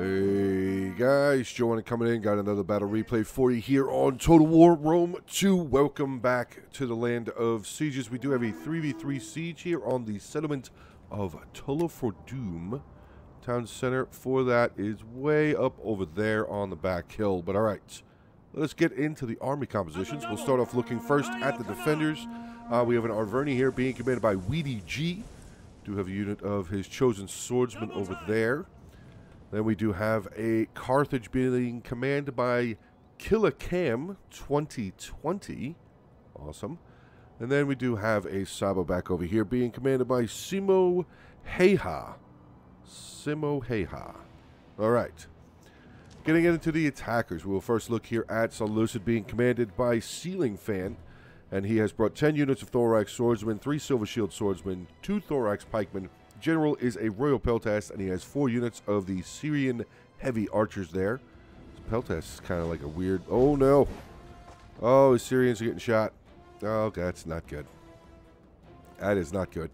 Hey guys, Joanna coming in, got another battle replay for you here on Total War Rome 2. Welcome back to the land of sieges. We do have a 3v3 siege here on the settlement of Tullafordum. Town center for that is way up over there on the back hill. But alright, let's get into the army compositions. We'll start off looking first at the defenders. We have an Arverni here being commanded by Weedy G. Do have a unit of his Chosen Swordsmen over there. Then we do have a Carthage being commanded by Killicam 2020. Awesome. And then we do have a Sabo back over here being commanded by Simo Häyhä. Simo Häyhä. All right. Getting into the attackers, we'll first look here at Seleucid being commanded by Ceiling Fan. And he has brought 10 units of Thorax Swordsmen, 3 Silver Shield Swordsmen, 2 Thorax pikemen. General is a Royal Peltast, and he has 4 units of the Syrian heavy archers there. Peltast is kind of like a weird... Oh, no. Oh, the Syrians are getting shot. Oh, that's not good. That is not good.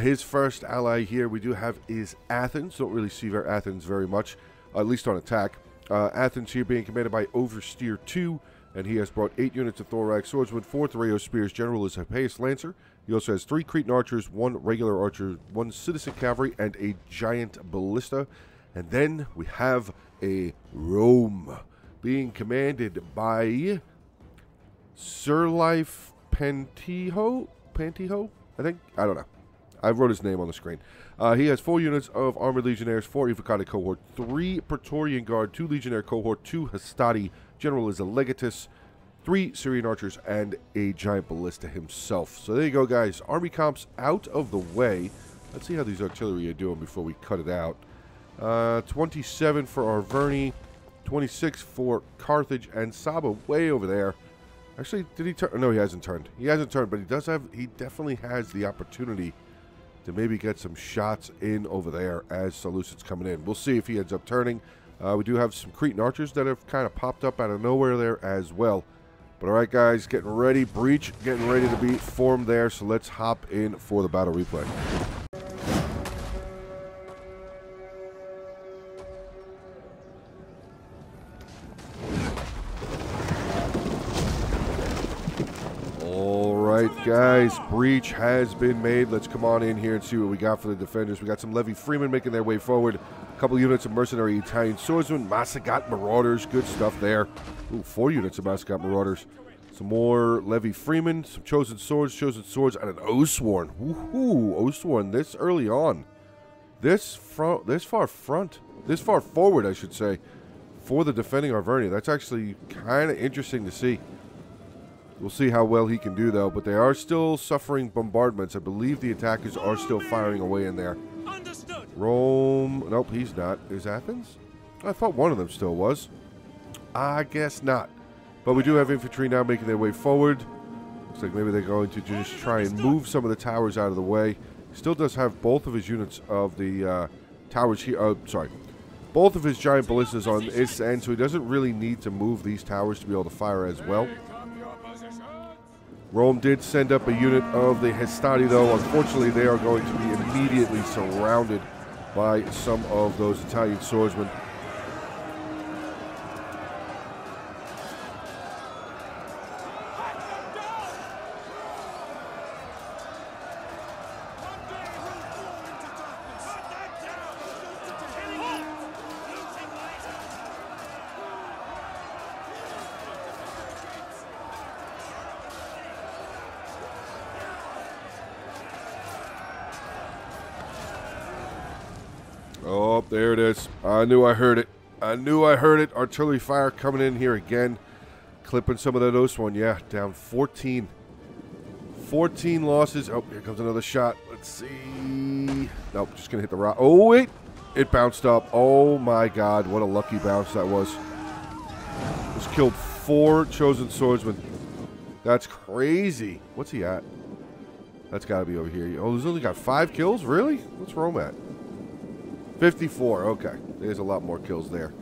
His first ally here we do have is Athens. Don't really see Athens very much, at least on attack. Athens here being commanded by Oversteer 2, and he has brought 8 units of Thorax Swordsmen, 4 Thureos spears. General is Hippeus Lancer. He also has 3 Cretan Archers, 1 regular archer, 1 Citizen Cavalry, and a Giant Ballista. And then we have a Rome being commanded by Sirlife Pantiho? Pantiho? I think? I don't know. I wrote his name on the screen. He has 4 units of Armored Legionnaires, 4 Evocati Cohort, 3 Praetorian Guard, 2 Legionnaire Cohort, 2 Hastati. General is a Legatus. 3 Syrian archers, and a Giant Ballista himself. So there you go, guys. Army comps out of the way. Let's see how these artillery are doing before we cut it out. 27 for Arverni, 26 for Carthage, and Saba way over there. Actually, did he turn? No, he hasn't turned. He hasn't turned, but he does have. He definitely has the opportunity to maybe get some shots in over there as Seleucid's coming in. We'll see if he ends up turning. We do have some Cretan archers that have kind of popped up out of nowhere there as well. But all right, guys, getting ready. Breach getting ready to be formed there, so let's hop in for the battle replay. All right, guys, breach has been made. Let's come on in here and see what we got for the defenders. We got some Levy Freeman making their way forward. A couple units of mercenary Italian swordsmen, Masgat Marauders, good stuff there. Ooh, 4 units of Masgat Marauders. Some more Levy Freeman, some Chosen Swords, and an Oathsworn. Woohoo! Oathsworn this early on. This far forward, I should say, for the defending Arverni. That's actually kind of interesting to see. We'll see how well he can do, though, but they are still suffering bombardments. I believe the attackers are still firing away in there. Understood. Rome. Nope, he's not. Is Athens? I thought one of them still was. I guess not. But we do have infantry now making their way forward. Looks like maybe they're going to just try and move some of the towers out of the way. Still does have both of his units of the towers here. Sorry. Both of his giant ballistas on its end, so he doesn't really need to move these towers to be able to fire as well. Rome did send up a unit of the Hastati, though. Unfortunately, they are going to be immediately surrounded by some of those Italian swordsmen. Oh, there it is. I knew I heard it. I knew I heard it. Artillery fire coming in here again. Clipping some of that Oathsworn. Yeah, down 14. 14 losses. Oh, here comes another shot. Let's see. Nope, just going to hit the rock. Oh, wait. It bounced up. Oh, my God. What a lucky bounce that was. Just killed 4 Chosen Swordsmen. That's crazy. What's he at? That's got to be over here. Oh, he's only got 5 kills? Really? What's Rome at? 54, okay. There's a lot more kills there.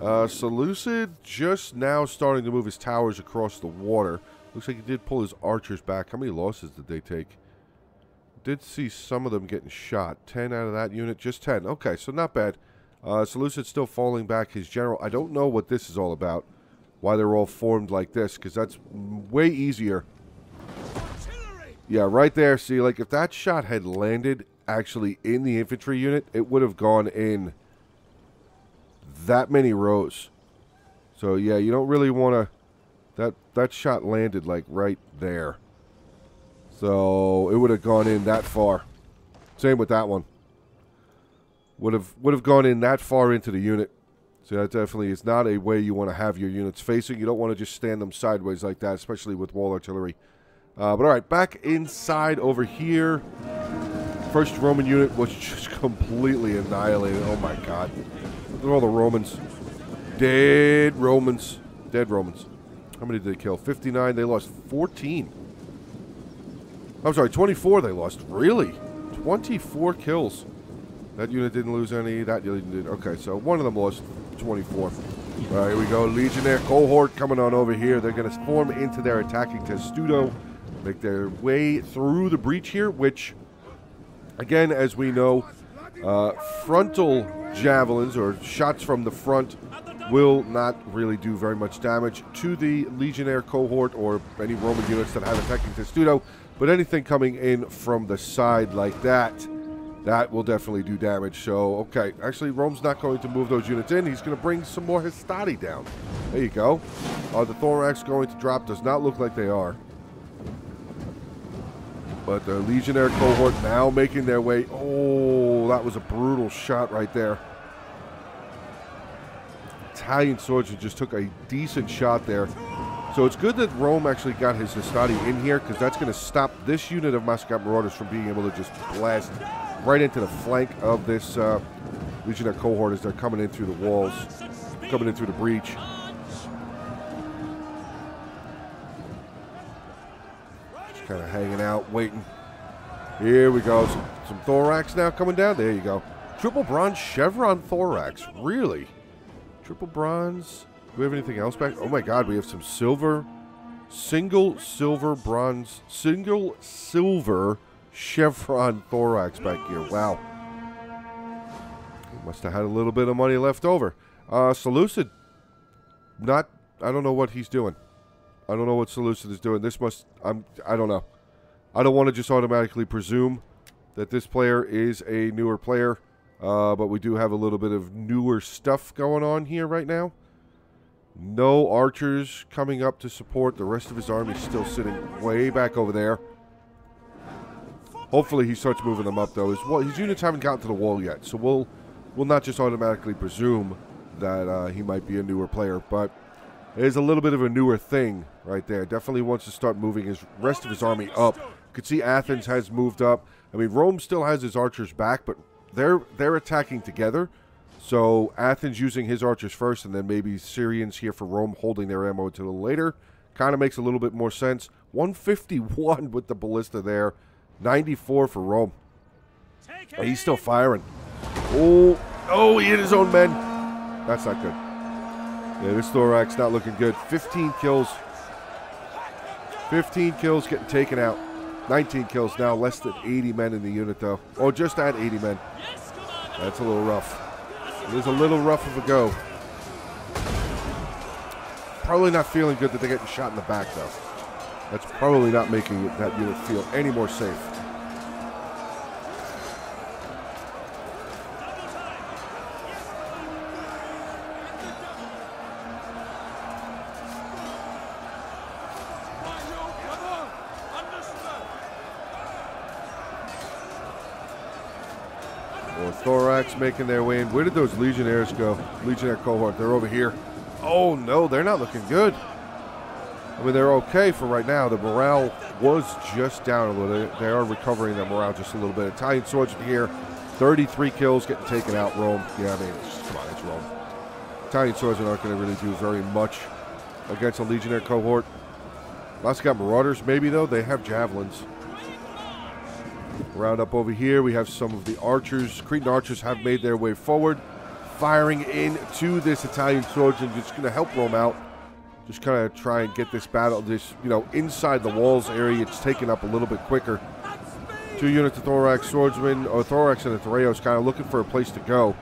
Seleucid just now starting to move his towers across the water. Looks like he did pull his archers back. How many losses did they take? Did see some of them getting shot. 10 out of that unit, just 10. Okay, so not bad. Seleucid's still falling back his general. I don't know what this is all about, why they're all formed like this, because that's way easier. Artillery! Yeah, right there. See, like, if that shot had landed actually in the infantry unit, it would have gone in that many rows. So, yeah, you don't really want to... That shot landed, like, right there. So, it would have gone in that far. Same with that one. Would have gone in that far into the unit. So that definitely is not a way you want to have your units facing. You don't want to just stand them sideways like that, especially with wall artillery. But all right, back inside over here. First Roman unit was just completely annihilated. Oh my God. Look at all the Romans. Dead Romans. Dead Romans. How many did they kill? 59. They lost 14. I'm sorry, 24 they lost. Really? 24 kills. That unit didn't lose any. That unit didn't. Okay, so one of them lost 24. All right, here we go. Legionnaire Cohort coming on over here. They're going to form into their attacking testudo, make their way through the breach here, which, again, as we know, frontal javelins or shots from the front will not really do very much damage to the Legionnaire Cohort or any Roman units that have attacking testudo, but anything coming in from the side like that, that will definitely do damage. So, okay. Actually, Rome's not going to move those units in. He's going to bring some more Hastati down. There you go. Are the Thorax going to drop? Does not look like they are. But the Legionnaire Cohort now making their way. Oh, that was a brutal shot right there. Italian swordsman just took a decent shot there. So it's good that Rome actually got his Hastati in here, because that's going to stop this unit of Masgat Marauders from being able to just blast right into the flank of this Legionnaire Cohort as they're coming in through the walls, coming in through the breach. Just kind of hanging out, waiting. Here we go. Some Thorax now coming down. There you go. Triple Bronze Chevron Thorax. Really? Triple Bronze. Do we have anything else back? Oh my God, we have some silver. Single silver bronze. Single silver Chevron Thorax back here. Wow. He must have had a little bit of money left over. Seleucid, not, I don't know what he's doing. I don't know what Seleucid is doing. This must, I don't know. I don't want to just automatically presume that this player is a newer player, but we do have a little bit of newer stuff going on here right now. No archers coming up to support. The rest of his army is still sitting way back over there. Hopefully he starts moving them up, though. His units haven't gotten to the wall yet, so we'll not just automatically presume that he might be a newer player, but it is a little bit of a newer thing right there. Definitely wants to start moving his rest of his army up. You can see Athens has moved up. I mean, Rome still has his archers back, but they're attacking together. So Athens using his archers first, and then maybe Syrians here for Rome holding their ammo until later. Kind of makes a little bit more sense. 151 with the ballista there. 94 for Rome. Oh, he's still firing. Oh, he hit his own men. That's not good. Yeah, this Thorax not looking good. 15 kills. 15 kills getting taken out. 19 kills now. Less than 80 men in the unit, though. Oh, just at 80 men. That's a little rough. It is a little rough of a go. Probably not feeling good that they're getting shot in the back, though. That's probably not making that unit feel any more safe. More Thorax making their way in. Where did those Legionnaires go? Legionnaire Cohort, they're over here. Oh no, they're not looking good. I mean, they're okay for right now. The morale was just down a little. They are recovering their morale just a little bit. Italian swordsman here, 33 kills getting taken out. Rome, yeah, I mean, come on, it's Rome. Italian swordsmen aren't going to really do very much against a Legionnaire Cohort. Masgat Marauders, maybe, though. They have javelins. Round up over here. We have some of the archers. Cretan Archers have made their way forward, firing into this Italian swordsman. It's going to help Rome out. Just kind of try and get this battle, this, you know, inside the walls area. It's taken up a little bit quicker. Two units of Thorax swordsmen, or Thorax and the Thureos, kind of looking for a place to go.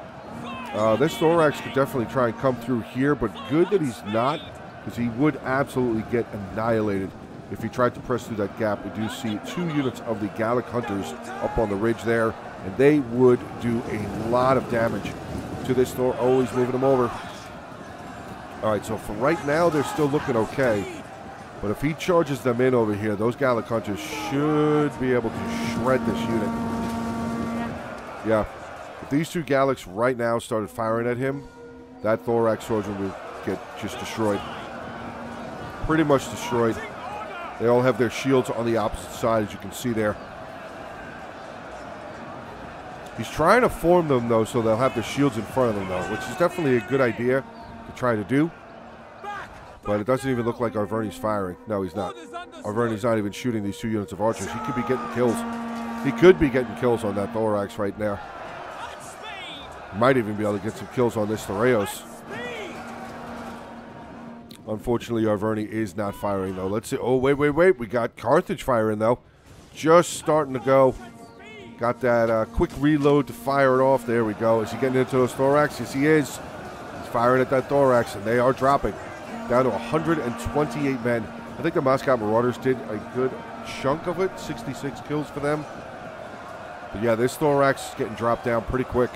This Thorax could definitely try and come through here, but good that he's not, because he would absolutely get annihilated if he tried to press through that gap. We do see two units of the Gallic Hunters up on the ridge there, and they would do a lot of damage to this Thor. Always moving them over. All right, so for right now, they're still looking okay. But if he charges them in over here, those Gallic Hunters should be able to shred this unit. Yeah. If these two Gallics right now started firing at him, that Thorax Swordsman would get just destroyed. Pretty much destroyed. They all have their shields on the opposite side, as you can see there. He's trying to form them, though, so they'll have their shields in front of them, though, which is definitely a good idea to try to do. But it doesn't even look like Arverni's firing. No, he's not. Arverni's not even shooting these two units of archers. He could be getting kills. He could be getting kills on that Thorax right now. Might even be able to get some kills on this Thureos. Unfortunately, Arverni is not firing, though. Let's see. Oh, wait. We got Carthage firing, though. Just starting to go. Got that quick reload to fire it off. There we go. Is he getting into those Thorax? Yes, he is. He's firing at that Thorax, and they are dropping. Down to 128 men. I think the Moscow Marauders did a good chunk of it. 66 kills for them. But, yeah, this Thorax is getting dropped down pretty quick.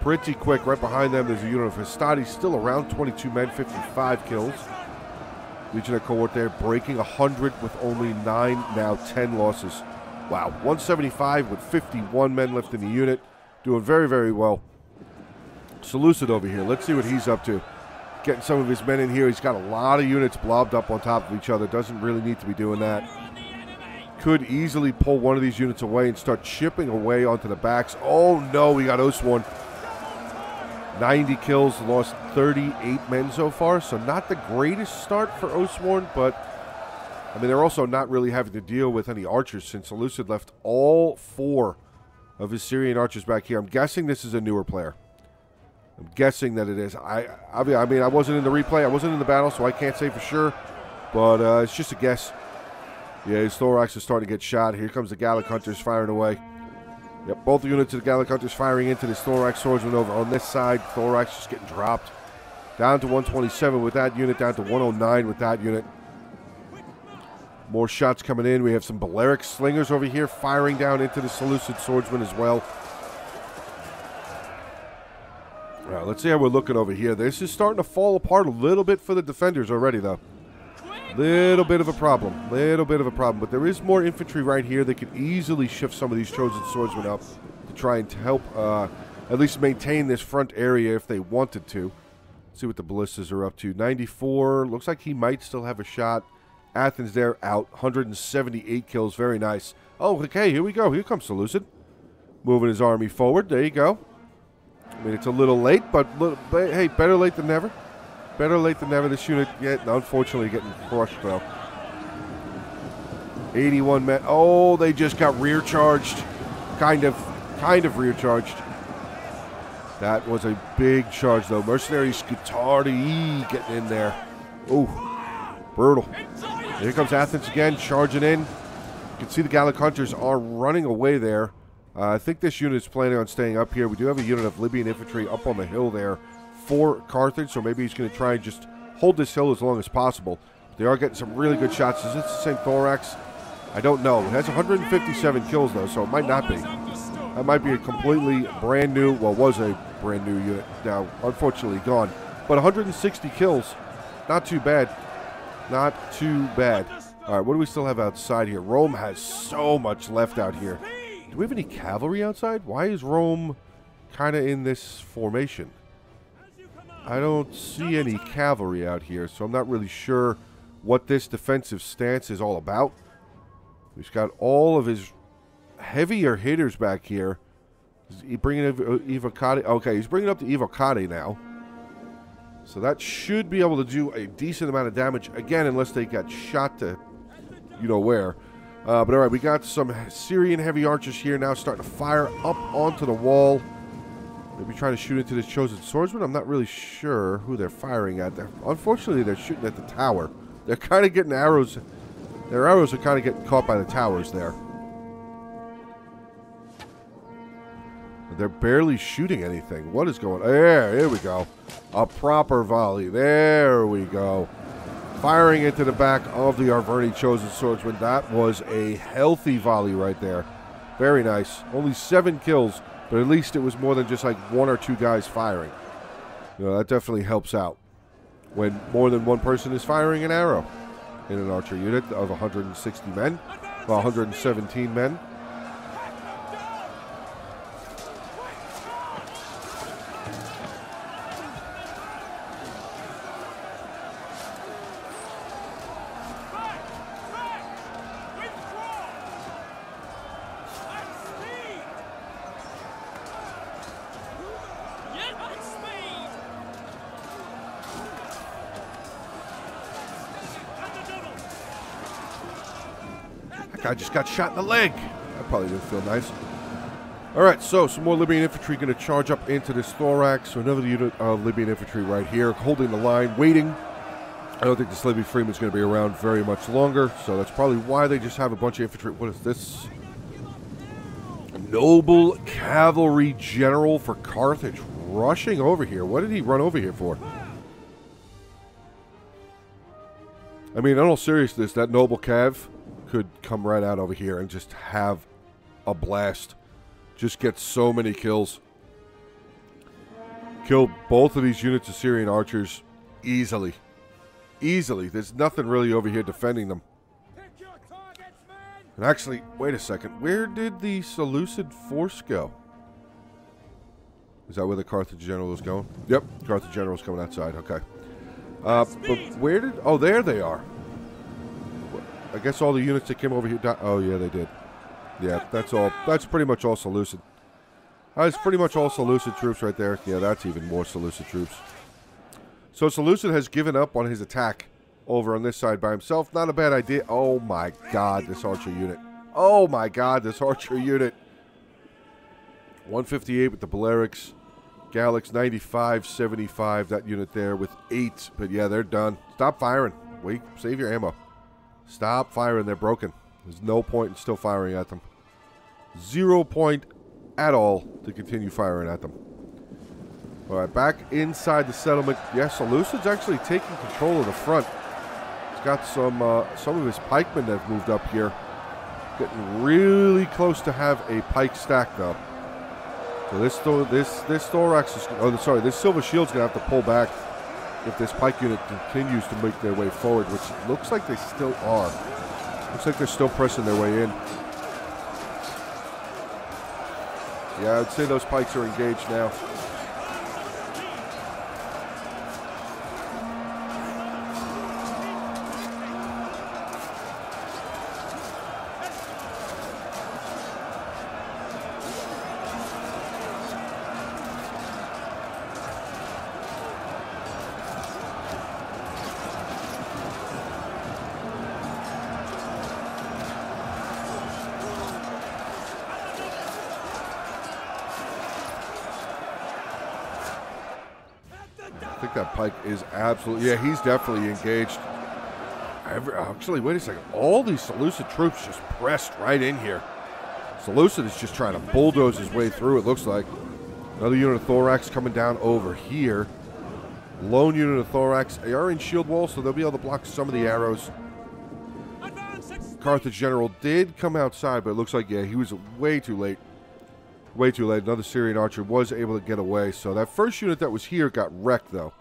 Pretty quick. Right behind them, there's a unit of Hastati, still around 22 men, 55 kills. Legionnaire Cohort there, breaking 100 with only 9, now 10 losses. Wow, 175 with 51 men left in the unit. Doing very, very well. Seleucid over here. Let's see what he's up to. Getting some of his men in here. He's got a lot of units blobbed up on top of each other. Doesn't really need to be doing that. Could easily pull one of these units away and start chipping away onto the backs. Oh, no, we got Oathsworn. 90 kills, lost 38 men so far, so not the greatest start for Oathsworn, but I mean, they're also not really having to deal with any archers since Seleucid left all 4 of his Syrian archers back here. I'm guessing this is a newer player. I'm guessing that it is. I mean, I wasn't in the replay. I wasn't in the battle, so I can't say for sure, but it's just a guess. Yeah, his Thorax is starting to get shot. Here comes the Gallic Hunters firing away. Yep, both units of the Gallic Hunters firing into this Thorax Swordsman over on this side. Thorax just getting dropped. Down to 127 with that unit, down to 109 with that unit. More shots coming in. We have some Balearic Slingers over here firing down into the Seleucid Swordsman as well. All right, let's see how we're looking over here. This is starting to fall apart a little bit for the defenders already, though. Little bit of a problem, but there is more infantry right here. They could easily shift some of these Chosen Swordsmen up to try and help at least maintain this front area if they wanted to. Let's see what the Ballistas are up to. 94, looks like he might still have a shot. Athens there out, 178 kills, very nice. Oh, okay, here we go, here comes Seleucid. Moving his army forward, there you go. I mean, it's a little late, but hey, better late than never. Better late than never. This unit, unfortunately, getting crushed, though. 81 men. Oh, they just got rear-charged. Kind of rear-charged. That was a big charge, though. Mercenary Scutardi getting in there. Oh, brutal. Here comes Athens again, charging in. You can see the Gallic Hunters are running away there. I think this unit is planning on staying up here. We do have a unit of Libyan infantry up on the hill there for Carthage, so maybe he's going to try and just hold this hill as long as possible. They are getting some really good shots. Is this the same Thorax? I don't know. It has 157 kills, though, so it might not be. That might be a completely brand new, well, was a brand new unit now, unfortunately gone. But 160 kills, not too bad. Not too bad. All right, what do we still have outside here? Rome has so much left out here. Do we have any cavalry outside? Why is Rome kind of in this formation? I don't see any cavalry out here, so I'm not really sure what this defensive stance is all about. He's got all of his heavier hitters back here. Is he bringing up Evocati? Okay, he's bringing up the Evocati now. So that should be able to do a decent amount of damage, again, unless they got shot to you-know-where. But all right, we got some Syrian heavy archers here now starting to fire up onto the wall. Maybe trying to shoot into this Chosen Swordsman. I'm not really sure who they're firing at. Unfortunately, they're shooting at the tower. They're kind of getting arrows. Their arrows are kind of getting caught by the towers there. They're barely shooting anything. What is going on? There we go. A proper volley. There we go. Firing into the back of the Arverni Chosen Swordsman. That was a healthy volley right there. Very nice. Only 7 kills, but at least it was more than just like 1 or 2 guys firing. You know, that definitely helps out when more than one person is firing an arrow in an archer unit of 160 men, well, 117 men. I just got shot in the leg. That probably didn't feel nice. All right, so some more Libyan infantry going to charge up into this Thorax. So another unit of Libyan infantry right here, holding the line, waiting. I don't think this Levy Freeman's going to be around very much longer, so that's probably why they just have a bunch of infantry. What is this? Noble Cavalry General for Carthage rushing over here. What did he run over here for? I mean, in all seriousness, that Noble Cav could come right out over here and just have a blast. Just get so many kills. Kill both of these units of Syrian archers easily. Easily. There's nothing really over here defending them. And actually, wait a second. Where did the Seleucid force go? Is that where the Carthage General is going? Yep, Carthage General's coming outside. Okay. But where did... Oh, there they are. I guess all the units that came over here died. Oh, yeah, they did. Yeah, that's all. That's pretty much all Seleucid. That's pretty much all Seleucid troops right there. Yeah, that's even more Seleucid troops. So Seleucid has given up on his attack over on this side by himself. Not a bad idea. Oh, my God, this archer unit. Oh, my God, this archer unit. 158 with the Balearics. Gallics, 95, 75. That unit there with 8. But, yeah, they're done. Stop firing. Wait, save your ammo. Stop firing. They're broken. There's no point in still firing at them. 0 point at all to continue firing at them. All right, back inside the settlement. Yes, Seleucid's actually taking control of the front. He's got some of his pikemen that have moved up here. Getting really close to have a pike stack, though. So this Thorax is... Oh, sorry, this Silver Shield's going to have to pull back if this pike unit continues to make their way forward, which looks like they still are. Looks like they're still pressing their way in. Yeah, I'd say those pikes are engaged now. That pike is absolutely... Yeah, he's definitely engaged. Actually, wait a second. All these Seleucid troops just pressed right in here. Seleucid is just trying to bulldoze his way through, it looks like. Another unit of Thorax coming down over here. Lone unit of Thorax. They are in shield wall, so they'll be able to block some of the arrows. Carthage General did come outside, but it looks like, yeah, he was way too late. Way too late. Another Syrian archer was able to get away. So that first unit that was here got wrecked, though.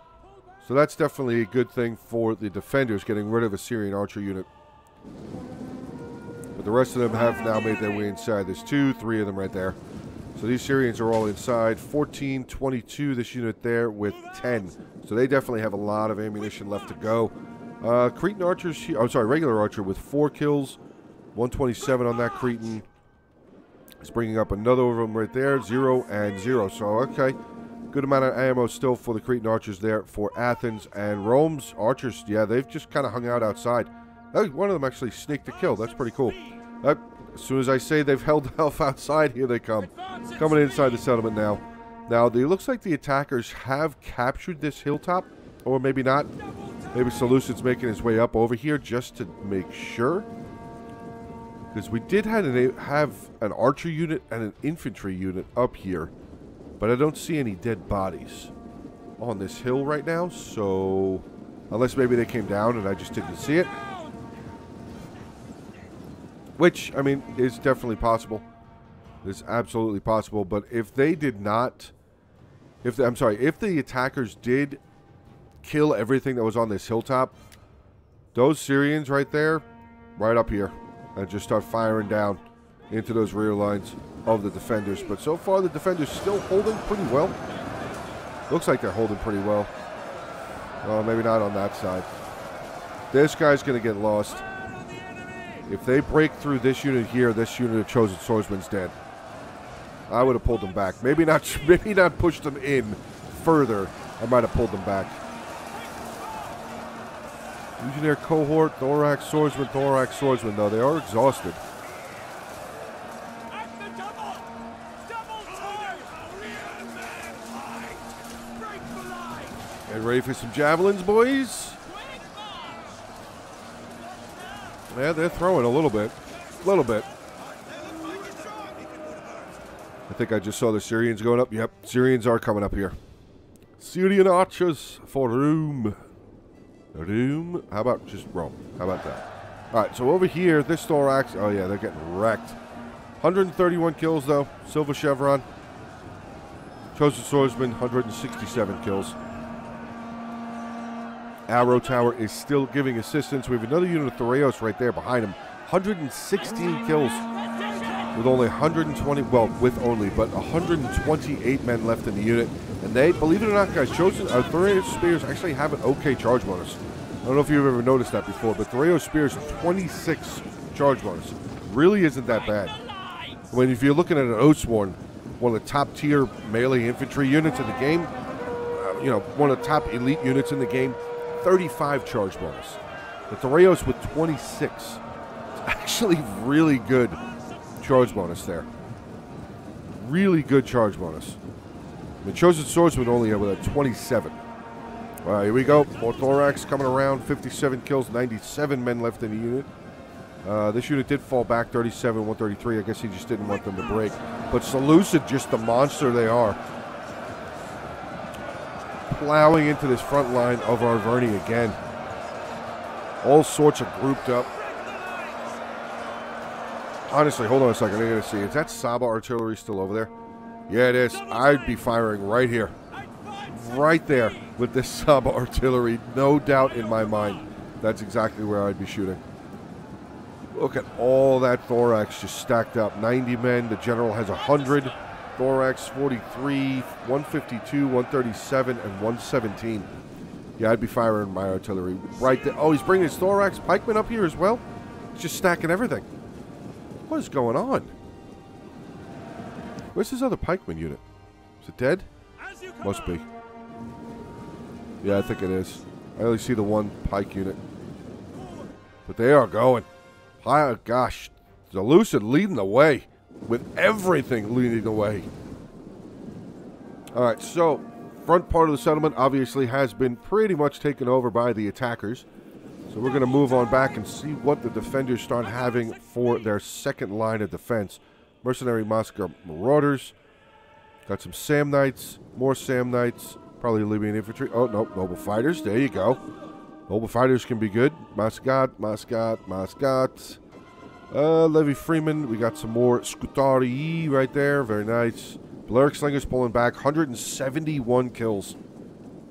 So that's definitely a good thing for the defenders, getting rid of a Syrian archer unit. But the rest of them have now made their way inside. There's 2, 3 of them right there. So these Syrians are all inside. 14, 22, this unit there with 10. So they definitely have a lot of ammunition left to go. Cretan archers, I'm sorry, regular archer with 4 kills. 127 on that Cretan. It's bringing up another of them right there. 0 and 0. So, okay. Good amount of ammo still for the Cretan archers there for Athens and Rome's archers. Yeah, they've just kind of hung out outside. One of them actually sneaked a kill. That's pretty cool. As soon as I say they've held health outside, here they come. Coming inside the settlement now. Now, it looks like the attackers have captured this hilltop. Or maybe not. Maybe Seleucid's making his way up over here just to make sure. Because we did have an archer unit and an infantry unit up here. But I don't see any dead bodies on this hill right now, so... unless maybe they came down and I just didn't see it. Which, I mean, is definitely possible. It's absolutely possible, but if they did not... If the attackers did kill everything that was on this hilltop, those Syrians right there, right up here, and just start firing down into those rear lines of the defenders. But so far, the defenders still holding pretty well. Looks like they're holding pretty well. Well, maybe not on that side. This guy's going to get lost. If they break through this unit here, this unit of Chosen Swordsmen's dead. I would have pulled them back. Maybe not pushed them in further. I might have pulled them back. Legionnaire Cohort, Thorax Swordsmen, though. They are exhausted. And ready for some javelins, boys? Yeah, they're throwing a little bit. A little bit. I think I just saw the Syrians going up. Yep, Syrians are coming up here. Syrian archers for Rome. Rome? How about just Rome? How about that? All right, so over here, this Thorax. Oh, yeah, they're getting wrecked. 131 kills, though. Silver Chevron. Chosen Swordsman, 167 kills. Arrow Tower is still giving assistance. We have another unit of Thureos right there behind him. 116 kills. With only 120, well, with only, but 128 men left in the unit. And they, believe it or not, guys, Thureos spears actually have an okay charge bonus. I don't know if you've ever noticed that before, but Thureos spears, 26 charge bonus. Really isn't that bad. When if you're looking at an Oathsworn, one of the top tier melee infantry units in the game, you know, one of the top elite units in the game, 35 charge bonus. The Thureos with 26. It's actually really good charge bonus there. Really good charge bonus. The Chosen Swordsman only with a 27. All right, here we go. More Thorax coming around. 57 kills, 97 men left in the unit. This unit did fall back 37, 133. I guess he just didn't want them to break. But Seleucid, just the monster they are. Plowing into this front line of Arverni again. All sorts are grouped up. Honestly, hold on a second. I gotta see. Is that Saba artillery still over there? Yeah, it is. I'd be firing right here. Right there with this Saba artillery. No doubt in my mind. That's exactly where I'd be shooting. Look at all that Thorax just stacked up. 90 men. The general has 100. Thorax 43, 152, 137, and 117. Yeah, I'd be firing my artillery right there. Oh, he's bringing his Thorax pikemen up here as well. He's just stacking everything. What is going on? Where's his other pikeman unit? Is it dead? Must be. Yeah, I think it is. I only see the one pike unit. But they are going. Oh, gosh. Seleucid leading the way. With everything leading the way. All right, so front part of the settlement obviously has been pretty much taken over by the attackers. So we're going to move on back and see what the defenders start having for their second line of defense. Mercenary Moscow Marauders. Got some Sam Knights. More Sam Knights. Probably Libyan infantry. Oh, no. Noble Fighters. There you go. Noble Fighters can be good. Masgat. Levy Freeman. We got some more Scutari right there. Very nice. Balearic Slingers pulling back. 171 kills.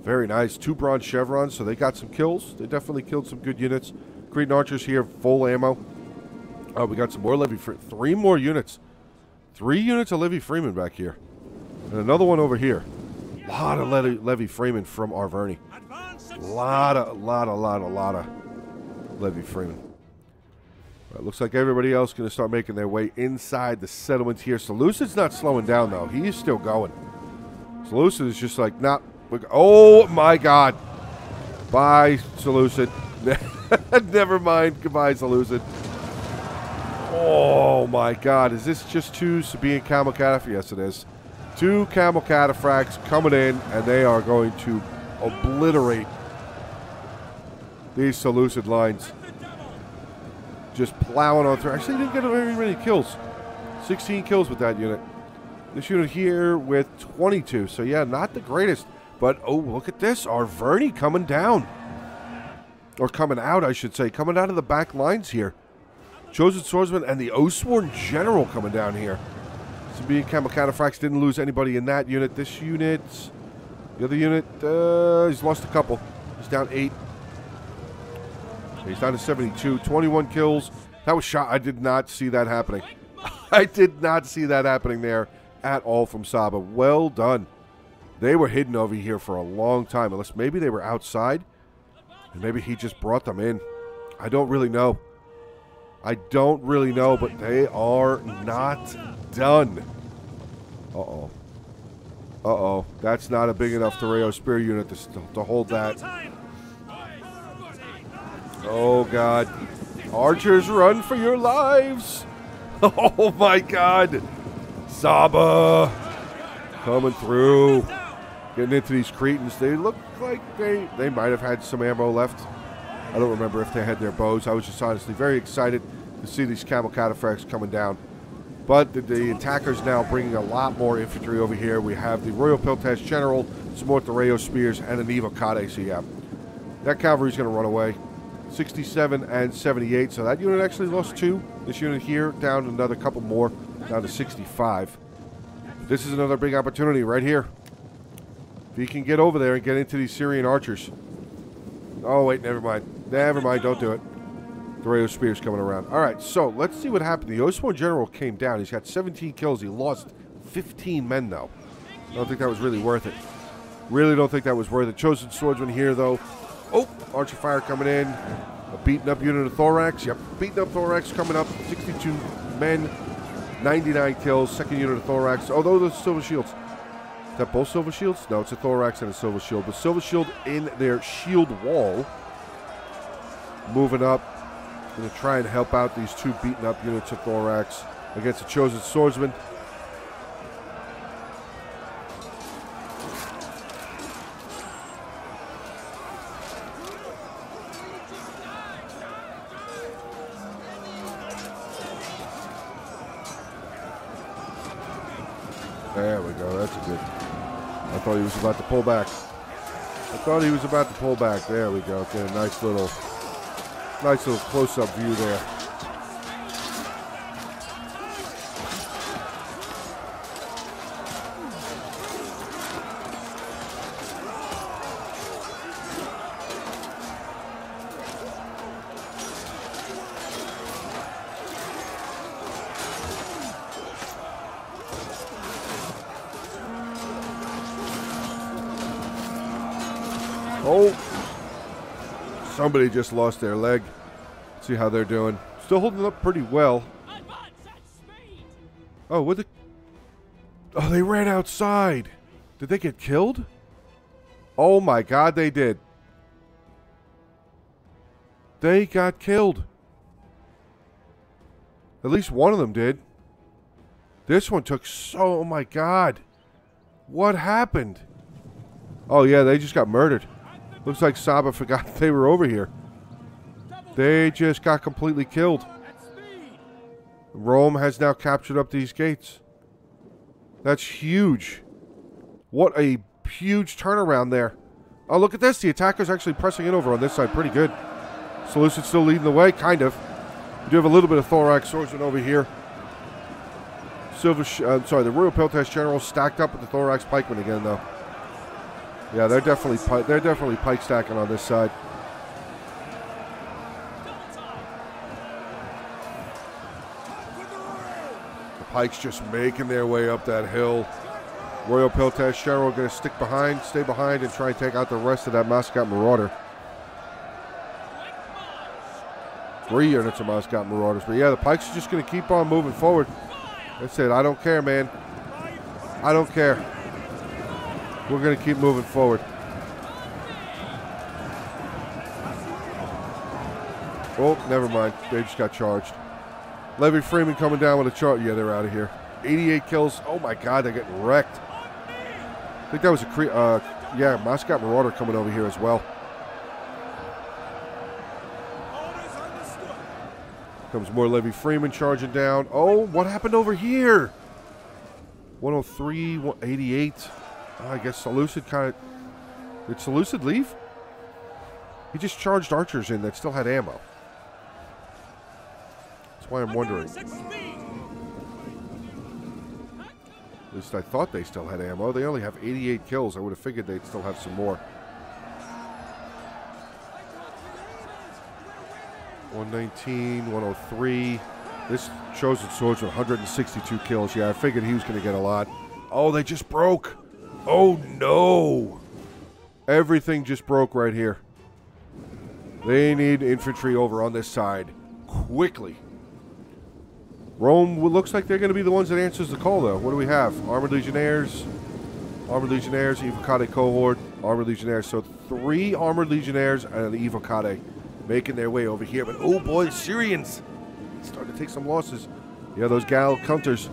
Very nice. 2 bronze chevrons, so they got some kills. They definitely killed some good units. Cretan Archers here, full ammo. We got some more Levy Freeman. 3 more units. 3 units of Levy Freeman back here. And another one over here. A lot of Levy Freeman from Arverni. A lot of Levy Freeman. All right, looks like everybody else going to start making their way inside the settlement here. Seleucid's not slowing down, though. He is still going. Seleucid is just like, not... Oh, my God. Bye, Seleucid. Never mind. Goodbye, Seleucid. Oh, my God. Is this just 2 Sabaean camel cataphracts? Yes, it is. 2 camel cataphracts coming in, and they are going to obliterate these Seleucid lines. just plowing on through. Actually, didn't get very many kills. 16 kills with that unit. This unit here with 22. So, yeah, not the greatest. But, oh, look at this. Arverni coming down. Or coming out, I should say. Coming out of the back lines here. Chosen Swordsman and the Oathsworn General coming down here. Sabine Camel Cataphracts didn't lose anybody in that unit. This unit, the other unit, he's lost a couple. He's down 8. So he's down to 72. 21 kills. That was shot. I did not see that happening. I did not see that happening there at all from Saba. Well done. They were hidden over here for a long time. Unless maybe they were outside. And maybe he just brought them in. I don't really know. I don't really know, but they are not done. Uh-oh. Uh-oh. That's not a big enough Thureos spear unit to hold that. Oh, God. Archers, run for your lives. Oh, my God. Saba coming through. Getting into these Cretans. They look like they might have had some ammo left. I don't remember if they had their bows. I was just honestly very excited to see these Camel Cataphracts coming down. But the attackers now bringing a lot more infantry over here. We have the Royal Peltast General, some more Thureos spears, and an Evocati. So yeah, that cavalry's going to run away. 67 and 78. So that unit actually lost 2. This unit here down another couple more, down to 65. This is another big opportunity right here. If he can get over there and get into these Syrian archers. Oh, wait, never mind. Never mind, don't do it. Thureos spears coming around. All right, so let's see what happened. The Oathsworn General came down. He's got 17 kills. He lost 15 men, though. I don't think that was really worth it. Really don't think that was worth it. Chosen Swordsman here, though. Oh, Archer Fire coming in. A beaten-up unit of Thorax. Yep, beaten-up Thorax coming up. 62 men, 99 kills. Second unit of Thorax. Oh, those are Silver Shields. Is that both Silver Shields? No, it's a Thorax and a Silver Shield. But Silver Shield in their shield wall. Moving up, going to try and help out these 2 beaten up units of Thorax against the Chosen Swordsman. There we go, that's a good. I thought he was about to pull back. I thought he was about to pull back. There we go, get a nice little... nice little close-up view there. Somebody just lost their leg. Let's see how they're doing. Still holding up pretty well. Oh, what the... oh, they ran outside. Did they get killed? Oh my God, they did. They got killed. At least one of them did. This one took so... oh my God. What happened? Oh yeah, they just got murdered. Looks like Saba forgot they were over here. They just got completely killed. Rome has now captured up these gates. That's huge. What a huge turnaround there. Oh, look at this. The attackers actually pressing in over on this side. Pretty good. Seleucid still leading the way, kind of. We do have a little bit of Thorax Swordsman over here. The Royal Peltast General stacked up with the Thorax Pikemen again, though. Yeah, they're definitely pike stacking on this side. The pikes just making their way up that hill. Royal Peltast General going to stick behind, stay behind, and try and take out the rest of that Masgat Marauder. 3 units of Masgat Marauders, but yeah, the pikes are just going to keep on moving forward. That's it. I don't care, man. I don't care. We're going to keep moving forward. Oh, never mind. They just got charged. Levy Freeman coming down with a charge. Yeah, they're out of here. 88 kills. Oh, my God. They're getting wrecked. I think that was a... Masgat Marauder coming over here as well. Comes more Levy Freeman charging down. Oh, what happened over here? 103, 188. I guess Seleucid kind of... Did Seleucid leave? He just charged archers in that still had ammo. That's why I'm wondering. At least I thought they still had ammo. They only have 88 kills. I would have figured they'd still have some more. 119, 103. This Chosen Swords with 162 kills. Yeah, I figured he was going to get a lot. Oh, they just broke. Oh, no. Everything just broke right here. They need infantry over on this side quickly. Rome looks like they're going to be the ones that answers the call, though. What do we have? Armored Legionnaires, Evocati Cohort, Armored Legionnaires. So 3 Armored Legionnaires and an Evocati making their way over here. But, oh, boy, Syrians starting to take some losses. Yeah, those Gallic Hunters.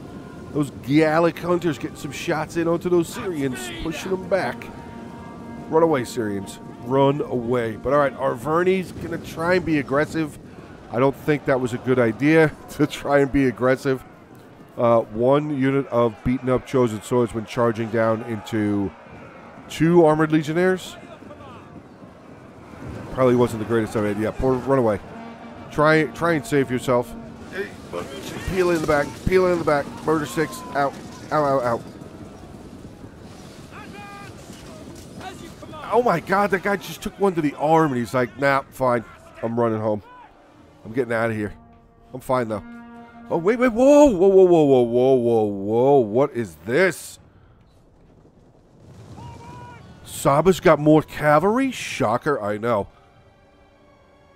Those Gallic Hunters getting some shots in onto those Syrians, pushing them back. Run away, Syrians. Run away. But, all right, Arverni's going to try and be aggressive. I don't think that was a good idea to try and be aggressive. One unit of beaten up Chosen Swords when charging down into 2 Armored Legionnaires. Probably wasn't the greatest of idea. Yeah, poor, run away. Try and save yourself. Peel in the back. Peel in the back. Murder 6. Out. Ow, ow, ow. Oh my God, that guy just took one to the arm and he's like, nah, fine. I'm running home. I'm getting out of here. I'm fine, though. Oh, wait, wait, whoa, whoa, whoa, whoa, whoa, whoa, whoa, whoa. What is this? Saba's got more cavalry? Shocker, I know.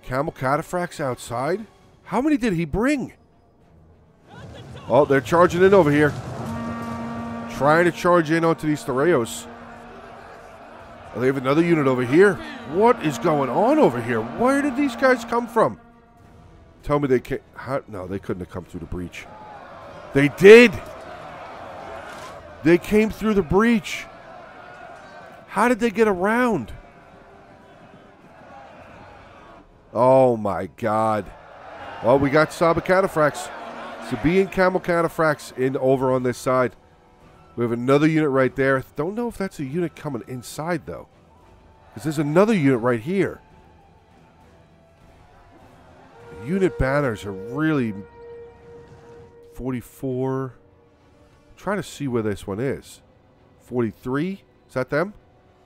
Camel cataphracts outside? How many did he bring? Oh, they're charging in over here. Trying to charge in onto these Thureos. Oh, they have another unit over here. What is going on over here? Where did these guys come from? Tell me they can't... How, no, they couldn't have come through the breach. They did! They came through the breach. How did they get around? Oh, my God. Well, we got Saba Cataphracts. Sabi and Camel Cataphracts in over on this side. We have another unit right there. Don't know if that's a unit coming inside, though. Because there's another unit right here. Unit banners are really 44. I'm trying to see where this one is. 43? Is that them?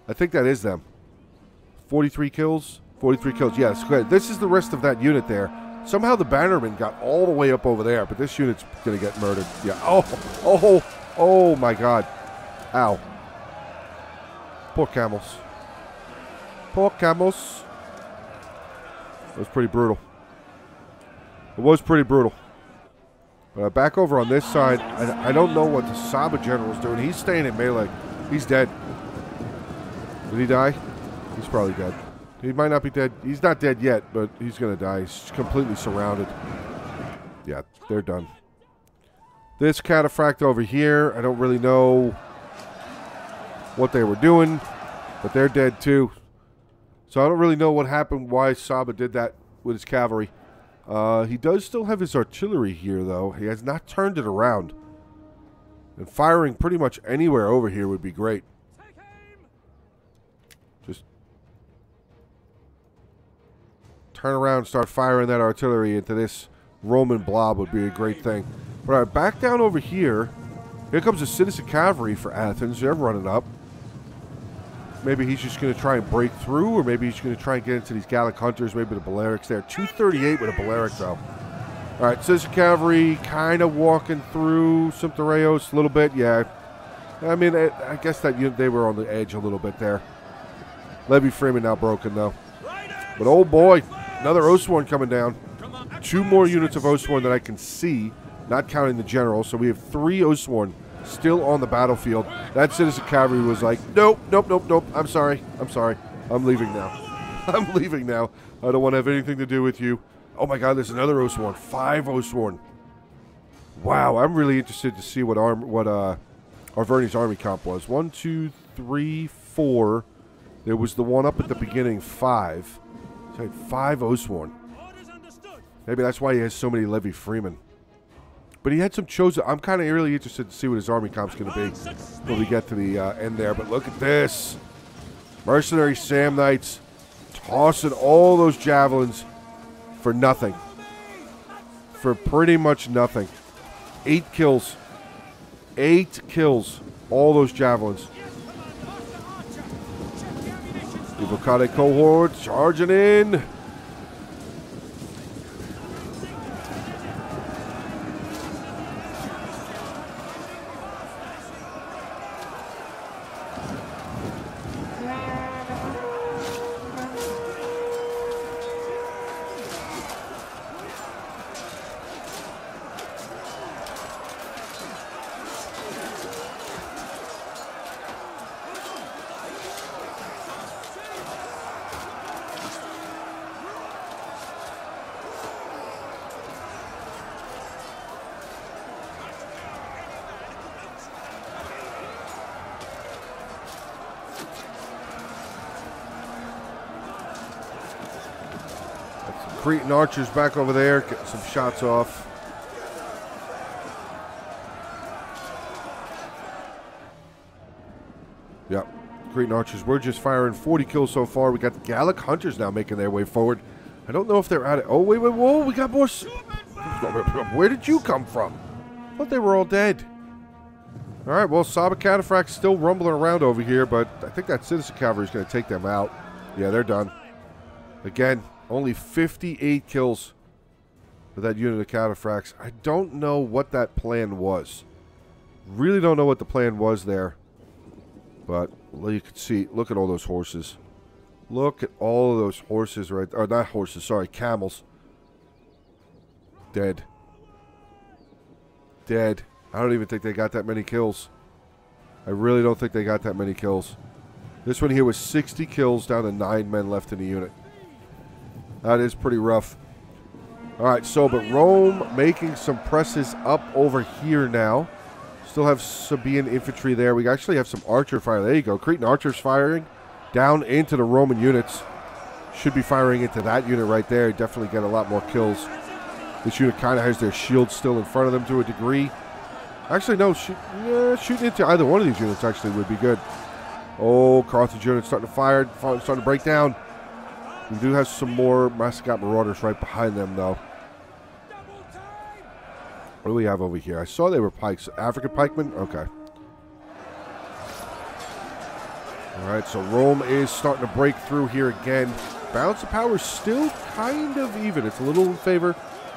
I think that is them. 43 kills. 43 kills. Yeah, it's good. This is the rest of that unit there. Somehow the bannerman got all the way up over there, but this unit's going to get murdered. Yeah. Oh, oh, oh my God. Ow. Poor camels. Poor camels. That was pretty brutal. It was pretty brutal. Back over on this side, I don't know what the Saba General's doing. He's staying in melee. He's dead. Did he die? He's probably dead. He might not be dead. He's not dead yet, but he's going to die. He's completely surrounded. Yeah, they're done. This cataphract over here, I don't really know what they were doing, but they're dead too. So I don't really know what happened, why Saba did that with his cavalry. He does still have his artillery here, though. He has not turned it around. And firing pretty much anywhere over here would be great. Just turn around and start firing that artillery into this Roman blob would be a great thing. But all right, back down over here. Here comes the Citizen Cavalry for Athens. They're running up. Maybe he's just going to try and break through, or maybe he's going to try and get into these Gallic Hunters, maybe the Balearics there. 238 with a Balearic, though. All right, Citizen Cavalry kind of walking through some Thureos a little bit. Yeah, I mean, I guess that unit, they were on the edge a little bit there. Levy Freeman now broken, though. But, oh, boy, another Oathsworn coming down. 2 more units of Oathsworn that I can see, not counting the General. So we have 3 Oathsworn still on the battlefield. That Citizen Cavalry was like, nope, nope, nope, nope. I'm sorry. I'm sorry. I'm leaving now. I'm leaving now. I don't want to have anything to do with you. Oh my God, there's another Oathsworn. 5 Oathsworn. Wow, I'm really interested to see what Arverni's army comp was. 1, 2, 3, 4. There was the one up at the beginning, 5. So I had 5 Oathsworn. Maybe that's why he has so many Levy Freeman. But he had some chosen. I'm kind of really interested to see what his army comp's going to be when we get to the end there. But look at this. Mercenary Sam Knights tossing all those javelins for nothing. For pretty much nothing. 8 kills. 8 kills. All those javelins. The Evocati Cohort charging in. Cretan Archers back over there, getting some shots off. Yep, Cretan Archers, we're just firing 40 kills so far. We got the Gallic Hunters now making their way forward. I don't know if they're out of... Oh, wait, wait, whoa, we got more... Where did you come from? I thought they were all dead. All right, well, Saba Cataphract's still rumbling around over here, but I think that Citizen Cavalry's going to take them out. Yeah, they're done. Again... Only 58 kills for that unit of Cataphracts. I don't know what that plan was. Really don't know what the plan was there. But you can see, look at all those horses. Look at all of those horses right there. Or not horses, sorry, camels. Dead. Dead. I don't even think they got that many kills. I really don't think they got that many kills. This one here was 60 kills down to 9 men left in the unit. That is pretty rough. All right, so, but Rome making some presses up over here now. Still have Sabaean infantry there. We actually have some archer fire. There you go. Cretan archers firing down into the Roman units. Should be firing into that unit right there. Definitely get a lot more kills. This unit kind of has their shield still in front of them to a degree. Actually, no, shooting into either one of these units actually would be good. Oh, Carthage unit starting to fire, starting to break down. We do have some more Masgat Marauders right behind them, though. What do we have over here? I saw they were pikes. African pikemen? Okay. All right, so Rome is starting to break through here again. Balance of power is still kind of even. It's a little in favor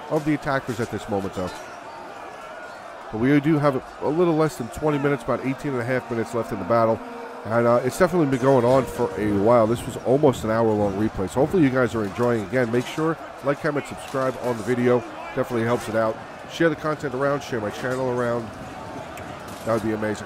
of the attackers at this moment, though. But we do have a little less than 20 minutes, about 18 and a half minutes left in the battle. And it's definitely been going on for a while. This was almost an hour-long replay. So hopefully you guys are enjoying. Again, make sure like, comment, subscribe on the video. Definitely helps it out. Share the content around. Share my channel around. That would be amazing.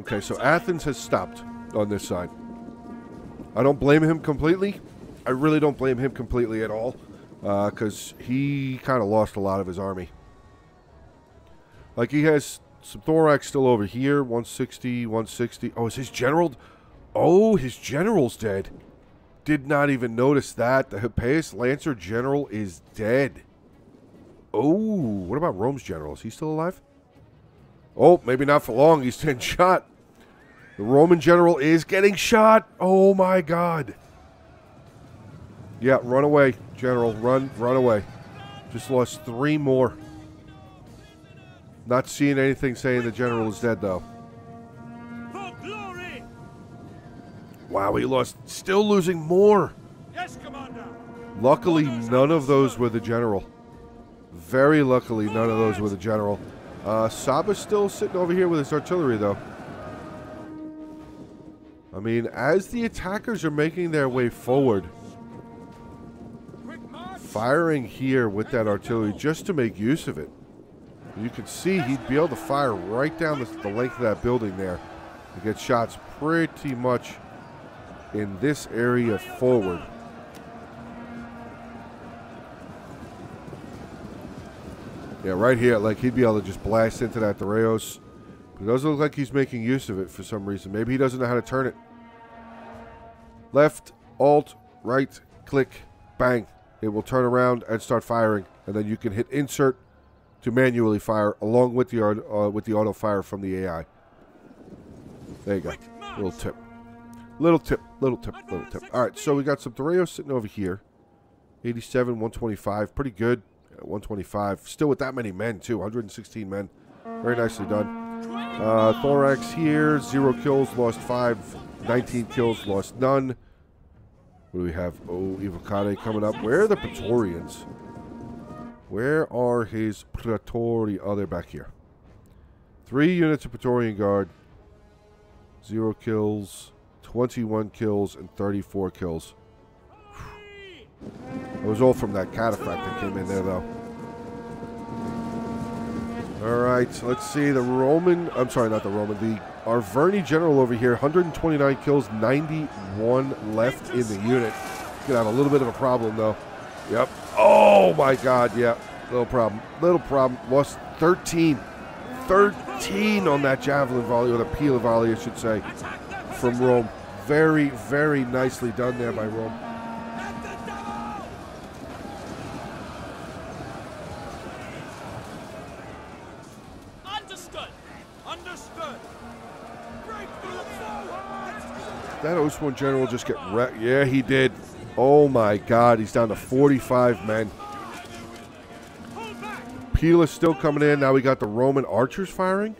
Okay, so Athens has stopped on this side. I don't blame him completely. I really don't blame him completely at all because he kind of lost a lot of his army. Like, he has some Thorax still over here, 160, 160. Oh, is his general? Oh, his general's dead. Did not even notice that. The Hippeus Lancer general is dead. Oh, what about Rome's general? Is he still alive? Oh, maybe not for long. He's getting shot. The Roman general is getting shot. Oh, my God. Yeah, run away, General. Run away. Just lost 3 more. Not seeing anything saying the General is dead, though. For glory! Wow, he lost. Still losing more. Yes, Commander. Luckily, none of those were the General. Very luckily, none of those were the General. Saba's still sitting over here with his artillery, though. I mean, as the attackers are making their way forward... Firing here with that artillery just to make use of it. You can see he'd be able to fire right down the length of that building there and get shots pretty much in this area forward. Yeah, right here, like he'd be able to just blast into that Thureos. But it doesn't look like he's making use of it for some reason. Maybe he doesn't know how to turn it. Left, alt, right, click, bang. It will turn around and start firing. And then you can hit insert to manually fire along with the auto fire from the AI. There you go. Little tip. Little tip. Little tip. Little tip. All right, so we got some Thureos sitting over here. 87, 125. Pretty good. 125. Still with that many men, too. 116 men. Very nicely done. Thorax here, 0 kills, lost 5, 19 kills, lost none. What do we have? Oh, Evocati coming up. Where are the Praetorians? Where are his Praetori? Oh, they're back here. 3 units of Praetorian Guard, 0 kills, 21 kills, and 34 kills. It was all from that cataphract that came in there, though. All right, so let's see. The Roman, I'm sorry, not the Roman, the Arverni general over here, 129 kills, 91 left in the unit. Gonna have a little bit of a problem, though. Yep. Oh, my God, yeah. Little problem. Little problem. Lost 13. 13 on that javelin volley, or the pila volley, I should say, from Rome. Very, very nicely done there by Rome. That Oathsworn general just get wrecked. Yeah, he did. Oh my God, he's down to 45 men. Pila's still coming in. Now we got the Roman archers firing.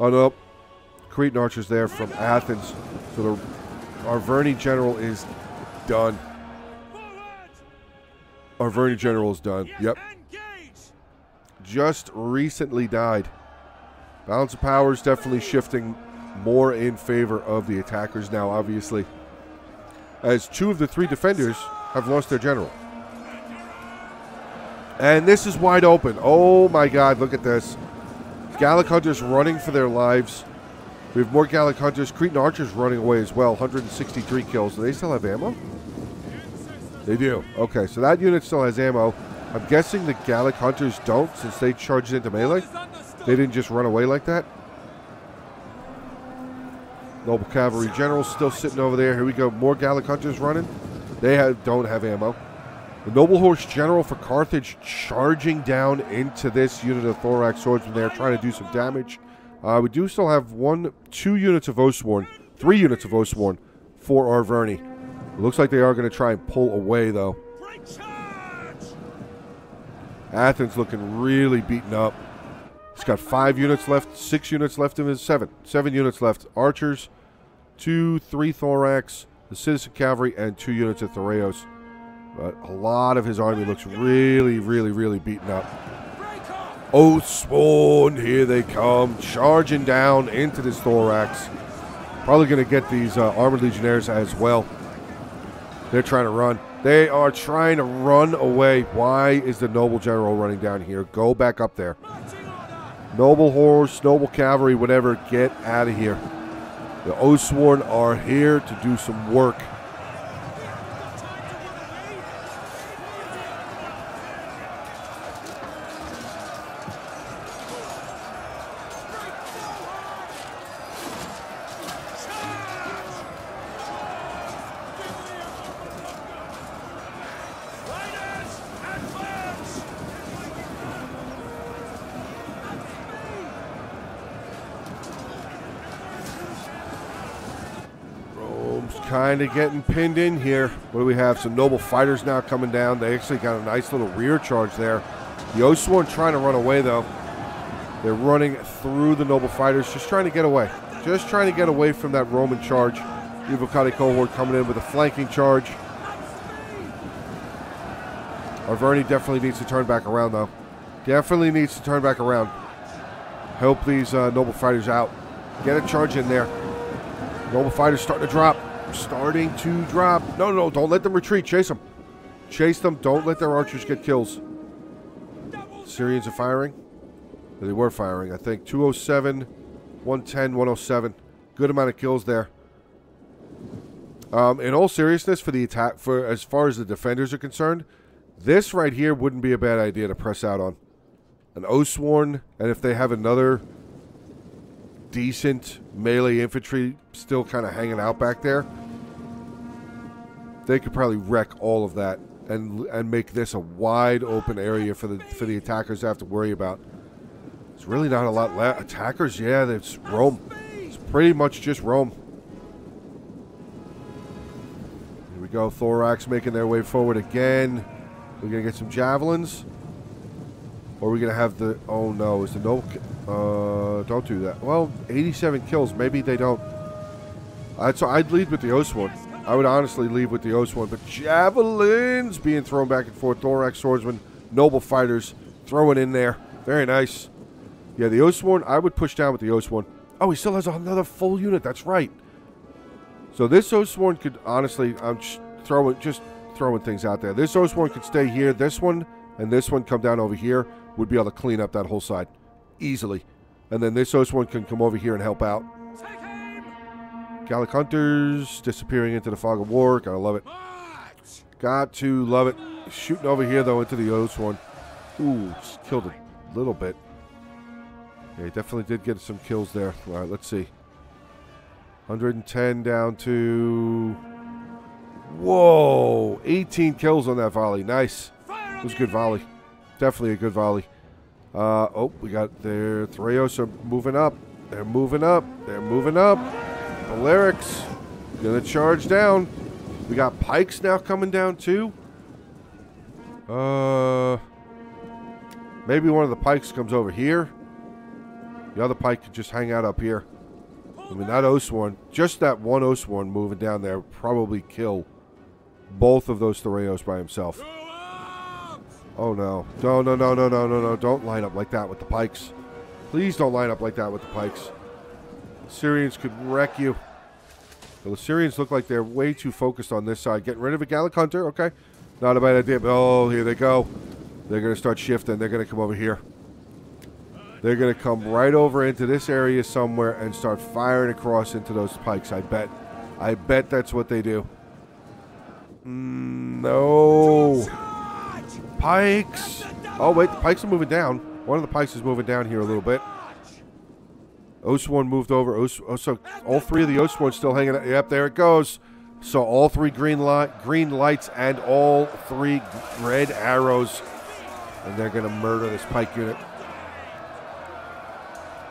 Oh no, Cretan archers there from Athens. So the Arverni general is done. Arverni general is done. Yep. Just recently died. Balance of power is definitely shifting more in favor of the attackers now, obviously, as 2 of the 3 defenders have lost their general. And this is wide open. Oh my God, look at this. Gallic Hunters running for their lives. We have more Gallic Hunters. Cretan Archers running away as well. 163 kills. Do they still have ammo? They do. Okay, so that unit still has ammo. I'm guessing the Gallic Hunters don't, since they charged into melee. They didn't just run away like that. Noble Cavalry General still sitting over there. Here we go. More Gallic Hunters running. They don't have ammo. The Noble Horse General for Carthage charging down into this unit of Thorax Swordsmen. They're trying to do some damage. We do still have 2 units of Oathsworn. 3 units of Oathsworn for Arverni. It looks like they are going to try and pull away, though. Athens looking really beaten up. He's got 5 units left, 6 units left of his 7. 7 units left. Archers, 2, 3 Thorax, the Citizen Cavalry, and 2 units of Thureos. But a lot of his army looks really, really, really beaten up. Oathsworn, here they come, charging down into this Thorax. Probably going to get these Armored Legionnaires as well. They're trying to run. They are trying to run away. Why is the Noble General running down here? Go back up there. Noble Horse, Noble Cavalry, whatever, get out of here. The Oathsworn are here to do some work. Kind of getting pinned in here. What do we have? Some Noble Fighters now coming down. They actually got a nice little rear charge there. The Oathsworn trying to run away, though. They're running through the Noble Fighters, just trying to get away. Just trying to get away from that Roman charge. Evocati Cohort coming in with a flanking charge. Arverni definitely needs to turn back around, though. Definitely needs to turn back around. Help these Noble Fighters out. Get a charge in there. Noble Fighters starting to drop. Starting to drop. No, no, no, don't let them retreat. Chase them. Chase them. Don't let their archers get kills. Syrians are firing. They were firing, I think. 207, 110, 107. Good amount of kills there. In all seriousness, for the attack, for as far as the defenders are concerned, this right here wouldn't be a bad idea to press out on. an Oathsworn, and if they have another decent melee infantry still kind of hanging out back there, they could probably wreck all of that and make this a wide open area for the attackers to have to worry about. It's really not a lot left. Attackers, yeah, that's Rome. It's pretty much just Rome. Here we go. Thorax making their way forward again. We're going to get some javelins. Or we're going to have the... Oh, no. Is the Noble... don't do that. Well, 87 kills. Maybe they don't. I'd lead with the Oathsworn. I would honestly leave with the Oathsworn. But javelins being thrown back and forth. Thorax swordsmen, noble fighters throwing in there. Very nice. Yeah, the Oathsworn, I would push down with the Oathsworn. Oh, he still has another full unit. That's right. So this Oathsworn could, honestly, I'm just throwing things out there. This Oathsworn could stay here. This one and this one come down over here. Would be able to clean up that whole side easily. And then this Oathsworn can come over here and help out. Gallic Hunters disappearing into the fog of war. Gotta love it. Got to love it. Shooting over here, though, into the Oathsworn. Ooh, just killed a little bit. Yeah, he definitely did get some kills there. All right, let's see. 110 down to... Whoa! 18 kills on that volley. Nice. It was a good volley. Definitely a good volley. Oh, we got their Thureos are moving up. They're moving up. They're moving up. Balearics gonna charge down. We got pikes now coming down too. Maybe one of the pikes comes over here. The other pike could just hang out up here. I mean, that Oathsworn, just that one Oathsworn moving down there would probably kill both of those Thureos by himself. Oh, no. No, no, no, no, no, no, no. Don't line up like that with the pikes. Please don't line up like that with the pikes. The Syrians could wreck you. Well, the Syrians look like they're way too focused on this side. Getting rid of a Gallic Hunter, okay. Not a bad idea, but oh, here they go. They're going to start shifting. They're going to come over here. They're going to come right over into this area somewhere and start firing across into those pikes, I bet. I bet that's what they do. No. Pikes. Oh, wait. The pikes are moving down. One of the pikes is moving down here a little bit. Oathsworn moved over. So all three of the Oathsworn still hanging out. Yep, there it goes. So all three green lights and all three red arrows. And they're going to murder this pike unit.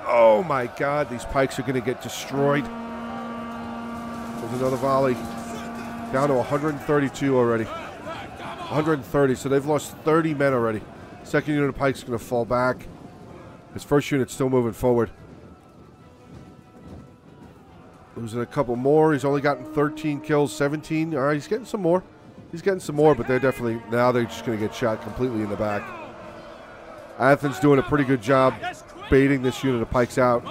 Oh my god, these pikes are going to get destroyed. There's another volley. Down to 132 already. 130, so they've lost 30 men already. Second unit of pikes going to fall back. His first unit's still moving forward. Losing a couple more. He's only gotten 13 kills, 17. All right, he's getting some more. He's getting some more, but they're definitely... Now they're just going to get shot completely in the back. Athens doing a pretty good job baiting this unit of pikes out.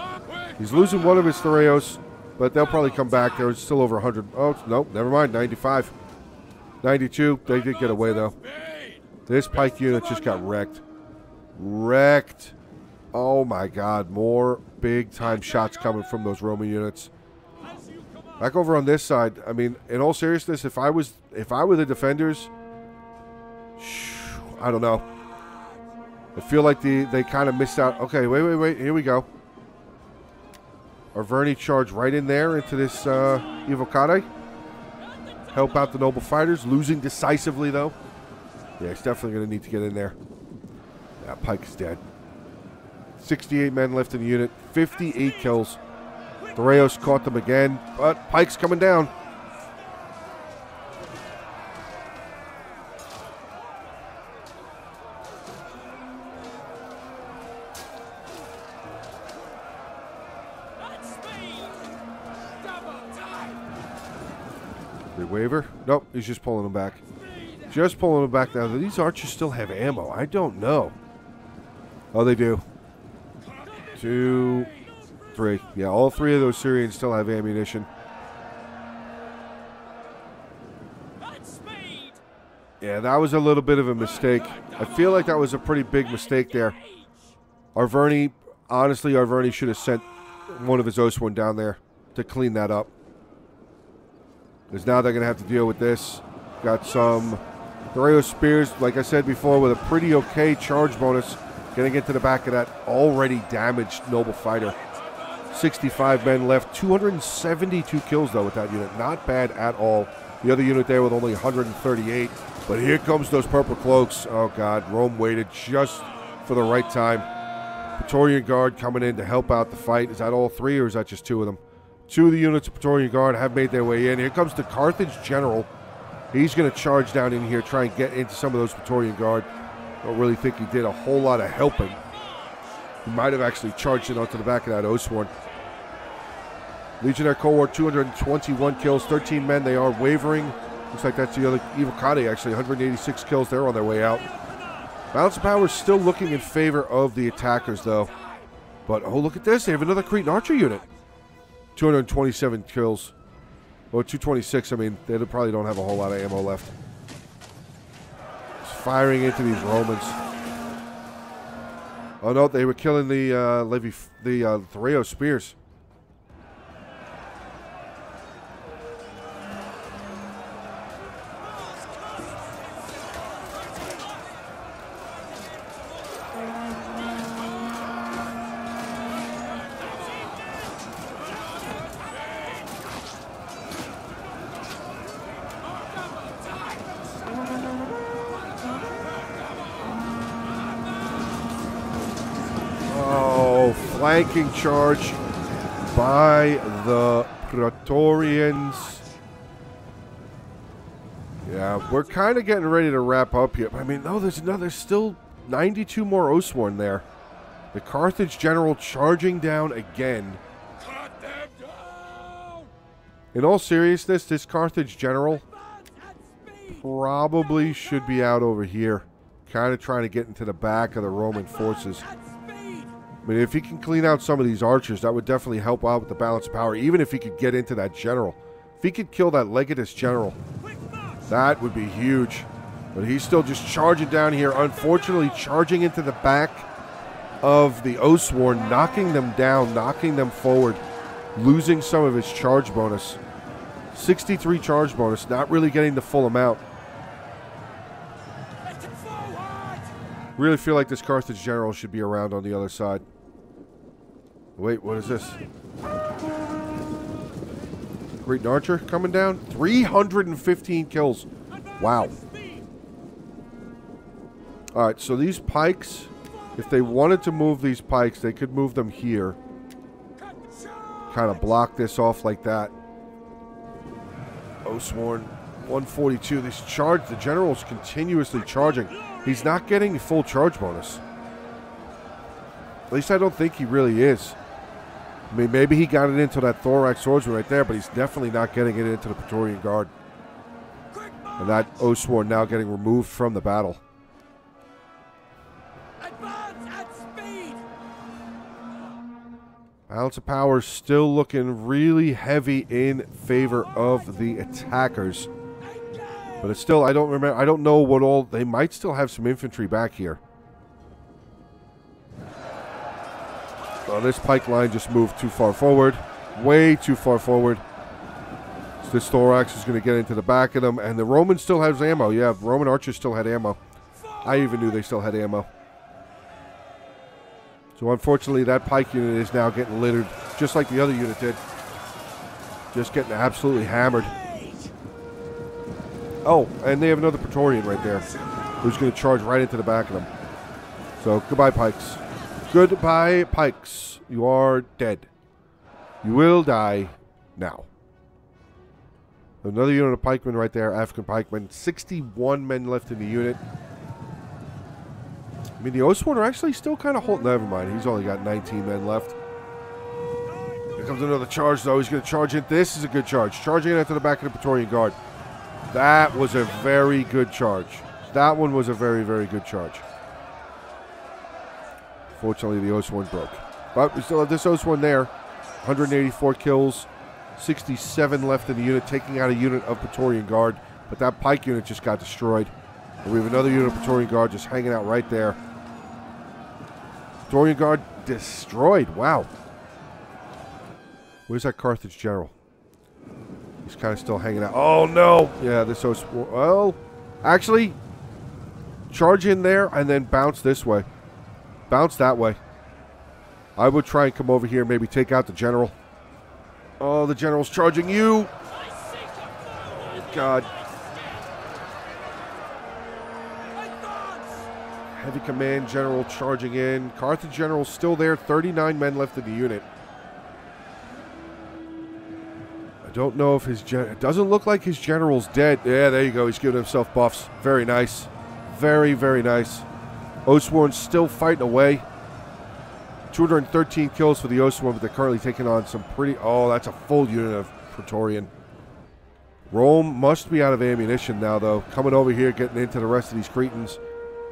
He's losing one of his Thureos, but they'll probably come back. There's still over 100. Oh, nope, never mind. 95. 92. They did get away, though. This pike unit just got wrecked. Wrecked. Oh, my God. More big-time shots coming from those Roman units. Back over on this side, I mean, in all seriousness, if I were the defenders, I don't know. I feel like they kind of missed out. Okay, wait. Here we go. Arverni charge right in there into this Evocati. Help out the noble fighters. Losing decisively, though. Yeah, he's definitely going to need to get in there. That pike is dead. 68 men left in the unit. 58 kills. Thureos caught them again, but pike's coming down. Waiver? Nope, he's just pulling them back. Just pulling them back now. Do these archers still have ammo? I don't know. Oh, they do. 2, 3. Yeah, all three of those Syrians still have ammunition. Yeah, that was a little bit of a mistake. I feel like that was a pretty big mistake there. Arverni, honestly, Arverni should have sent one of his Oathsworn down there to clean that up. Because now they're going to have to deal with this. Got some Thureos spears, like I said before, with a pretty okay charge bonus. Going to get to the back of that already damaged Noble Fighter. 65 men left. 272 kills, though, with that unit. Not bad at all. The other unit there with only 138. But here comes those purple cloaks. Oh, God. Rome waited just for the right time. Praetorian Guard coming in to help out the fight. Is that all three, or is that just two of them? Two of the units of Praetorian Guard have made their way in. Here comes the Carthage General. He's going to charge down in here, try and get into some of those Praetorian Guard. Don't really think he did a whole lot of helping. He might have actually charged it onto the back of that Oathsworn. Legionnaire Cohort, 221 kills, 13 men. They are wavering. Looks like that's the other Evocati, actually. 186 kills. They're on their way out. Balance of power is still looking in favor of the attackers, though. But, oh, look at this. They have another Cretan Archer unit. 227 kills. Or 226. I mean, they probably don't have a whole lot of ammo left. It's firing into these Romans. Oh, no, they were killing the Thureos spears. Flanking charge by the Praetorians. Yeah, we're kind of getting ready to wrap up here. I mean, no, there's another, still 92 more Oathsworn there. The Carthage General charging down again. Cut them down! In all seriousness, this Carthage General probably should be out over here. Kind of trying to get into the back of the Roman forces. I mean, if he can clean out some of these archers, that would definitely help out with the balance of power, even if he could get into that general. If he could kill that Legatus general, that would be huge. But he's still just charging down here, unfortunately charging into the back of the Oathsworn, knocking them down, knocking them forward, losing some of his charge bonus. 63 charge bonus, not really getting the full amount. Really feel like this Carthage General should be around on the other side. Wait, what is this? Cretan Archer coming down. 315 kills. Wow. All right, so these pikes, if they wanted to move these pikes, they could move them here. Kind of block this off like that. Oathsworn, 142. This charge, the general's continuously charging. He's not getting full charge bonus. At least I don't think he really is. I mean, maybe he got it into that Thorax Swordsman right there, but he's definitely not getting it into the Praetorian Guard. And that Oathsworn now getting removed from the battle. Advance at speed. Balance of power still looking really heavy in favor of the attackers. But it's still, I don't know what all, they might still have some infantry back here. Well, this pike line just moved too far forward. Way too far forward. So this Thorax is going to get into the back of them. And the Roman still has ammo. Yeah, Roman archers still had ammo. I even knew they still had ammo. So unfortunately, that pike unit is now getting littered, just like the other unit did. Just getting absolutely hammered. Oh, and they have another Praetorian right there who's going to charge right into the back of them. So, goodbye, pikes. Goodbye, pikes. You are dead. You will die now. Another unit of pikemen right there, African pikemen. 61 men left in the unit. I mean, the Oathsworn are actually still kind of holding. Never mind. He's only got 19 men left. Here comes another charge, though. He's going to charge it. This is a good charge. Charging it into the back of the Praetorian Guard. That was a very good charge. That one was a very, very good charge. Fortunately, the Oathsworn broke. But we still have this Oathsworn there. 184 kills, 67 left in the unit, taking out a unit of Praetorian Guard. But that pike unit just got destroyed. And we have another unit of Praetorian Guard just hanging out right there. Praetorian Guard destroyed. Wow. Where's that Carthage General? He's kind of still hanging out. Oh, no. Yeah, this Oathsworn. Well, actually, charge in there and then bounce this way. Bounce that way. I would try and come over here, maybe take out the general. Oh, the general's charging you. Oh, God. Heavy command general charging in. Carthage general's still there. 39 men left in the unit. I don't know if his general... doesn't look like his general's dead. Yeah, there you go. He's giving himself buffs. Very nice. Very, very nice. Oathsworn's still fighting away. 213 kills for the Oathsworn, but they're currently taking on some pretty... Oh, that's a full unit of Praetorian. Rome must be out of ammunition now, though. Coming over here, getting into the rest of these Cretans.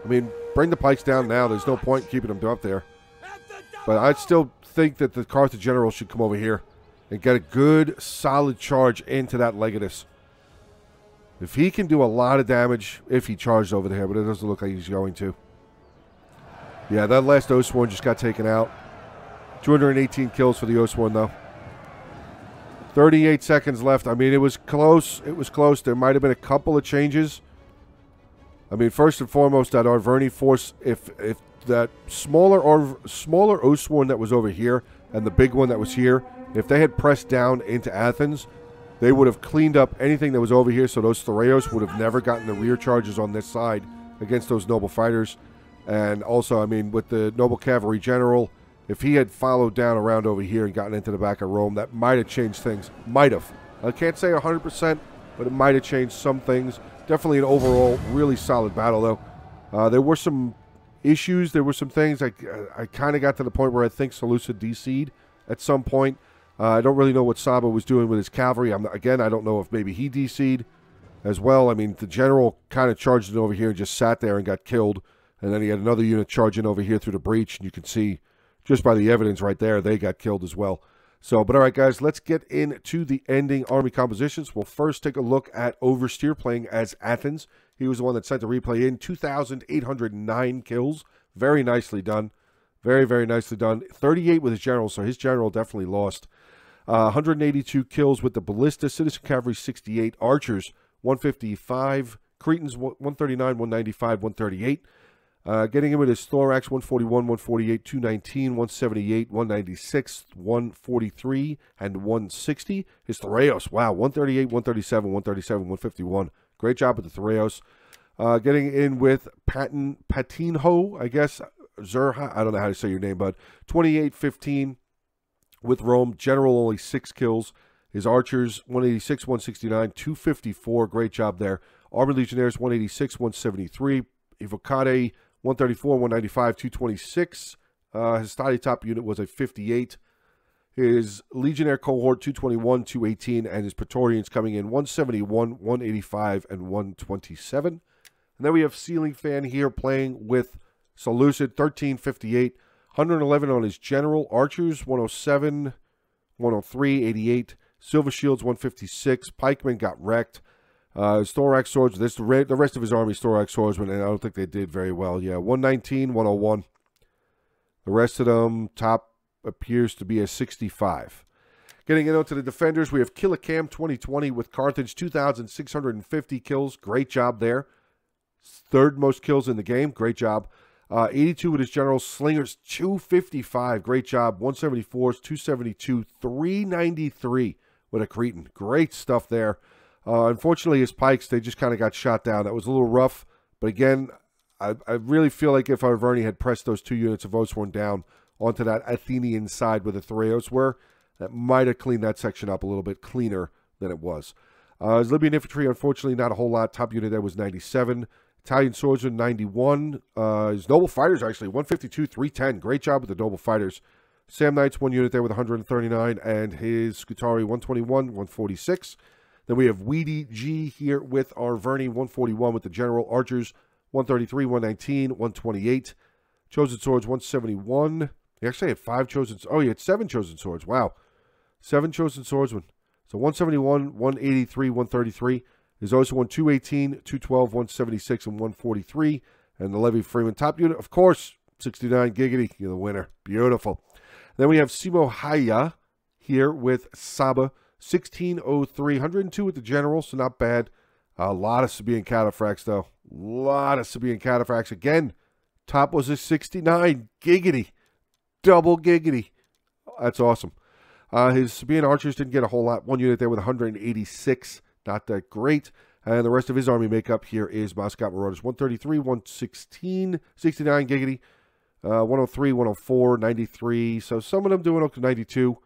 I mean, bring the pikes down now. There's no point in keeping them up there. But I still think that the Carthage general should come over here and get a good, solid charge into that Legatus. If he can do a lot of damage, if he charged over there, but it doesn't look like he's going to. Yeah, that last Oathsworn just got taken out. 218 kills for the Oathsworn, though. 38 seconds left. I mean, it was close. It was close. There might have been a couple of changes. I mean, first and foremost, that Arverni force, if that smaller Oathsworn that was over here and the big one that was here, if they had pressed down into Athens, they would have cleaned up anything that was over here, so those Thureos would have never gotten the rear charges on this side against those noble fighters. And also, I mean, with the Noble Cavalry General, if he had followed down around over here and gotten into the back of Rome, that might have changed things. Might have. I can't say 100%, but it might have changed some things. Definitely an overall really solid battle, though. There were some issues. There were some things. I kind of got to the point where I think Seleucid DC'd at some point. I don't really know what Saba was doing with his cavalry. Again, I don't know if maybe he DC'd as well. I mean, the general kind of charged it over here and just sat there and got killed. And then he had another unit charging over here through the breach. And you can see just by the evidence right there, they got killed as well. So, but all right, guys, let's get into the ending army compositions. We'll first take a look at Oversteer playing as Athens. He was the one that sent the replay in. 2,809 kills. Very nicely done. Very, very nicely done. 38 with his general, so his general definitely lost. 182 kills with the Ballista. Citizen Cavalry, 68. Archers, 155. Cretans, 139, 195, 138. Getting him with his Thorax, 141, 148, 219, 178, 196, 143, and 160. His Thureos, wow, 138, 137, 137, 151. Great job with the Thureos. Getting in with Patinho, I guess, Zerha, I don't know how to say your name, bud. 28, 15 with Rome. General only 6 kills. His Archers, 186, 169, 254. Great job there. Armored Legionnaires, 186, 173. Evocati 134, 195, 226. Hastati top unit was a 58. His Legionnaire Cohort, 221, 218. And his Praetorians coming in, 171, 185, and 127. And then we have Ceiling Fan here playing with Seleucid, 1358. 111 on his General. Archers, 107, 103, 88. Silver Shields, 156. Pikemen got wrecked. His Thorax Swords, the rest of his army's Thorax Swordsmen, and I don't think they did very well. Yeah, 119, 101. The rest of them, top appears to be a 65. Getting it out to the defenders, we have Killicam 2020 with Carthage, 2,650 kills. Great job there. Third most kills in the game. Great job. 82 with his general. Slingers, 255. Great job. 174s, 272, 393 with a Cretan. Great stuff there. Unfortunately, his pikes, they just kind of got shot down. That was a little rough. But again, I really feel like if Arverni had pressed those 2 units of Oathsworn down onto that Athenian side where the Thureos were, that might have cleaned that section up a little bit cleaner than it was. His Libyan infantry, unfortunately, not a whole lot. Top unit there was 97. Italian swordsman, 91. His noble fighters, actually, 152, 310. Great job with the noble fighters. Sam Knight's 1 unit there with 139. And his Scutari, 121, 146. Then we have Weedy G here with Arverni, 141 with the general. Archers, 133, 119, 128. Chosen Swords, 171. He actually had 5 Chosen Swords. Oh, he had 7 Chosen Swords. Wow. 7 Chosen Swordsmen. So 171, 183, 133. There's also 218, 212, 176, and 143. And the Levy Freeman top unit, of course, 69 giggity. You're the winner. Beautiful. Then we have Simo Häyhä here with Saba. 1603, 102 with the general, so not bad. A lot of Sabaean cataphracts, though. A lot of Sabaean cataphracts. Again, Top was a 69. Giggity. Double giggity. That's awesome. His Sabaean archers didn't get a whole lot. One unit there with 186. Not that great. And the rest of his army makeup here is Masgat Marauders. 133, 116, 69 giggity. 103, 104, 93. So some of them doing up to 92.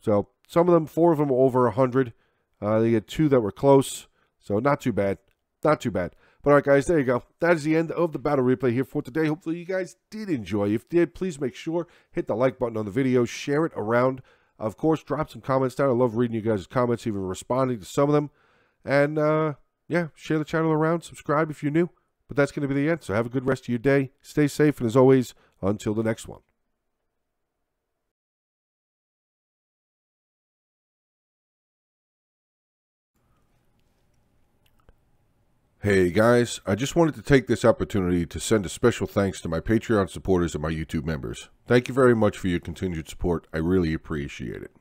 So some of them, four of them over 100. They had two that were close. So not too bad. Not too bad. But all right, guys, there you go. That is the end of the battle replay here for today. Hopefully you guys did enjoy. If you did, please make sure, hit the like button on the video, share it around. Of course, drop some comments down. I love reading you guys' comments, even responding to some of them. And, yeah, share the channel around. Subscribe if you're new. But that's going to be the end. So have a good rest of your day. Stay safe. And as always, until the next one. Hey guys, I just wanted to take this opportunity to send a special thanks to my Patreon supporters and my YouTube members. Thank you very much for your continued support. I really appreciate it.